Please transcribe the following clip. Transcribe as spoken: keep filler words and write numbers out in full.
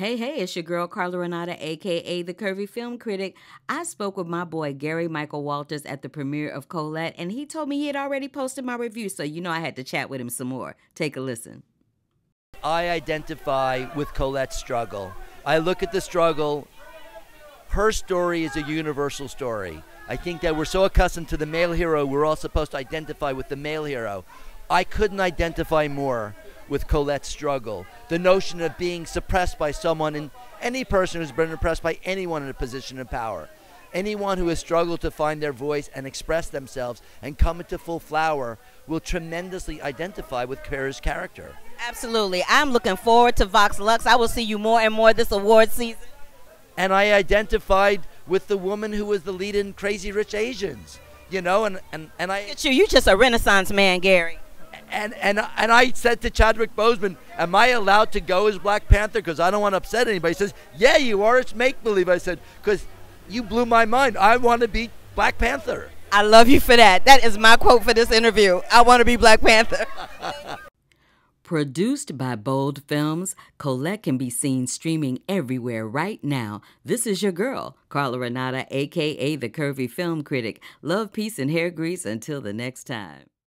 Hey, hey, it's your girl, Carla Renata, a k a. The Curvy Film Critic. I spoke with my boy, Gary Michael Walters, at the premiere of Colette, and he told me he had already posted my review, so you know I had to chat with him some more. Take a listen. I identify with Colette's struggle. I look at the struggle. Her story is a universal story. I think that we're so accustomed to the male hero, we're all supposed to identify with the male hero. I couldn't identify more with Colette's struggle. The notion of being suppressed by someone, and any person who's been oppressed by anyone in a position of power. Anyone who has struggled to find their voice and express themselves and come into full flower will tremendously identify with Clara's character. Absolutely. I'm looking forward to Vox Lux. I will see you more and more this award season. And I identified with the woman who was the lead in Crazy Rich Asians. You know, and, and, and I... Look at you, you're just a Renaissance man, Gary. And, and, and I said to Chadwick Boseman, am I allowed to go as Black Panther because I don't want to upset anybody? He says, yeah, you are. It's make-believe. I said, because you blew my mind. I want to be Black Panther. I love you for that. That is my quote for this interview. I want to be Black Panther. Produced by Bold Films, Colette can be seen streaming everywhere right now. This is your girl, Carla Renata, a k a. The Curvy Film Critic. Love, peace, and hair grease until the next time.